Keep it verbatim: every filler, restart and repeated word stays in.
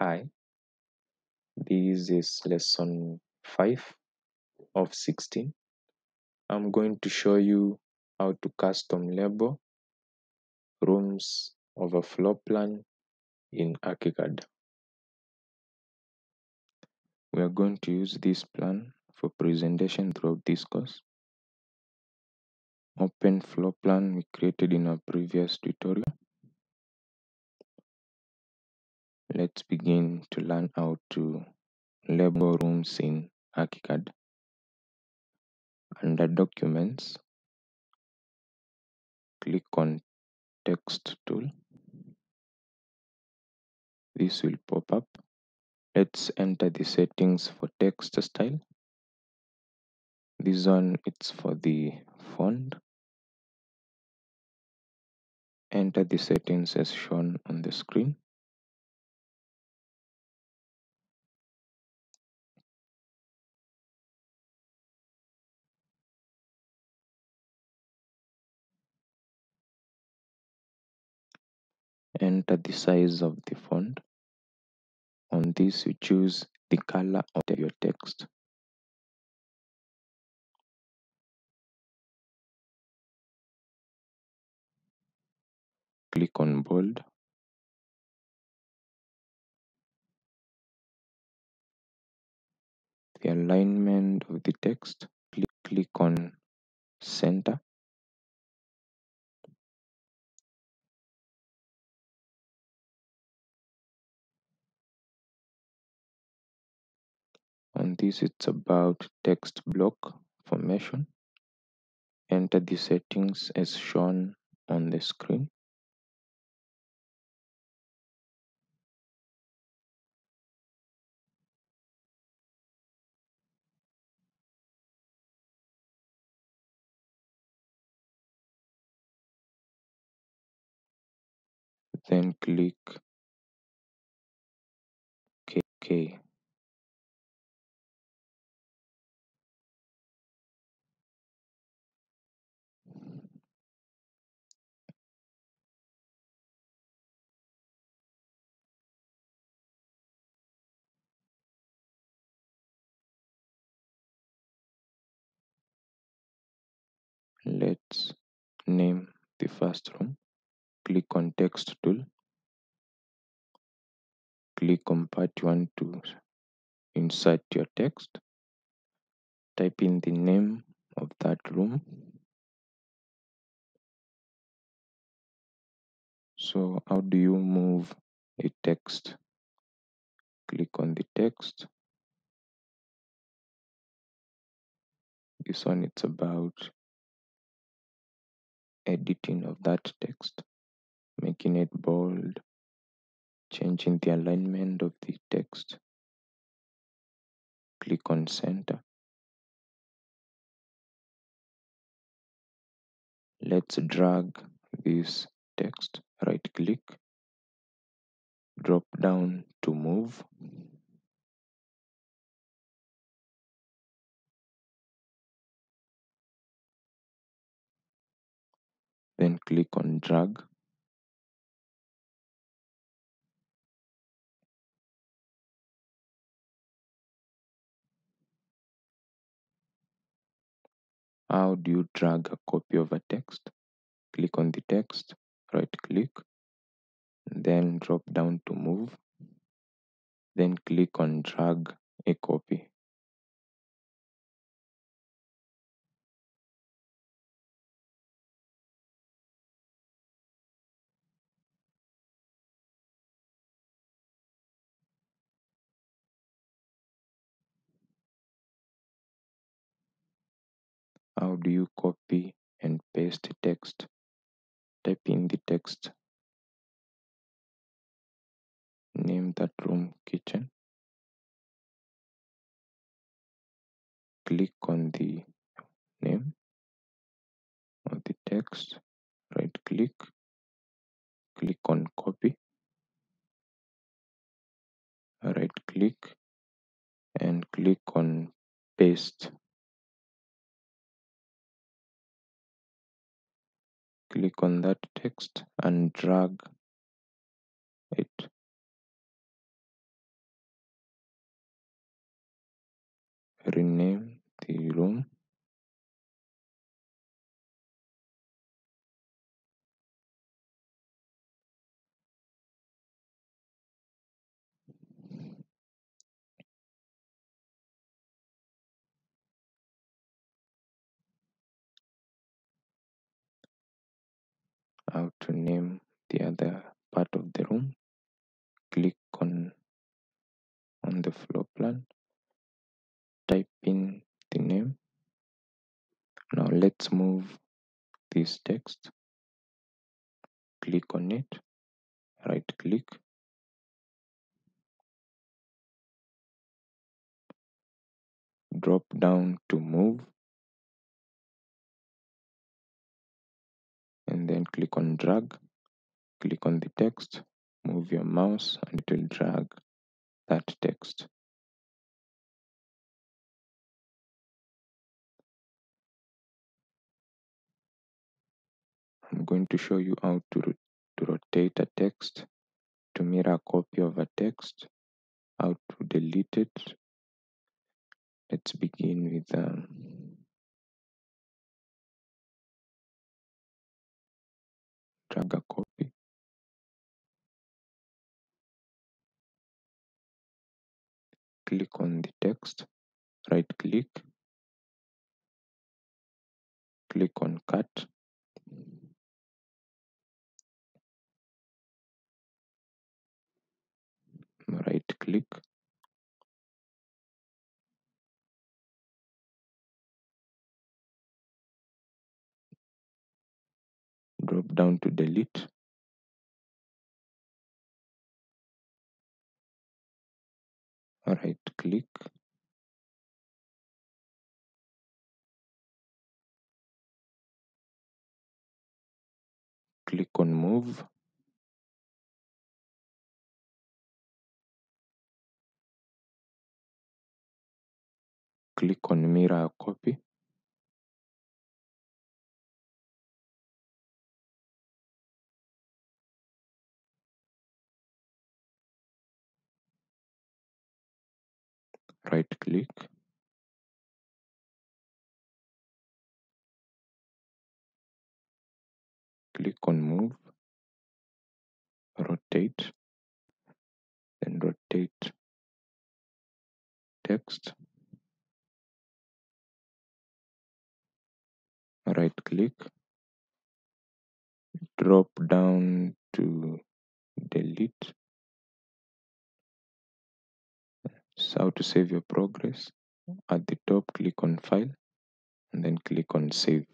Hi, this is lesson five of sixteen. I'm going to show you how to custom label rooms over floor plan in ArchiCAD. We are going to use this plan for presentation throughout this course. Open floor plan we created in our previous tutorial. Let's begin to learn how to label rooms in ArchiCAD. Under Documents, click on Text Tool. This will pop up. Let's enter the settings for text style. This one, it's for the font. Enter the settings as shown on the screen. Enter the size of the font. On this, you choose the color of your text. Click on Bold. The alignment of the text. Click, click on Center. On this, it's about text block formation. Enter the settings as shown on the screen. Then click OK. Let's name the first room. Click on Text Tool. Click on Part one to insert your text. Type in the name of that room. So how do you move a text? Click on the text. This one, it's about editing of that text, making it bold, changing the alignment of the text. Click on Center. Let's drag this text. Right click, drop down to move. Then click on Drag. How do you drag a copy of a text? Click on the text, right click, then drop down to Move, then click on Drag a Copy. How do you copy and paste text? Type in the text. Name that room kitchen. Click on the name of the text. Right click. Click on Copy. Right click and click on Paste. Click on that text and drag it. rename the room. I have to name the other part of the room. Click on on the floor plan, type in the name. Now let's move this text. Click on it, right click, drop down to move, and then click on drag. Click on the text, move your mouse, and it will drag that text. I'm going to show you how to, ro to rotate a text, to mirror a copy of a text, how to delete it. Let's begin with um, drag a copy. Click on the text, right click, click on cut. Right click, drop down to delete. Right click, click on move, click on mirror copy, right click, click on move, rotate, then rotate text, right click, drop down to delete. How to save your progress. At the top, click on file and then click on save.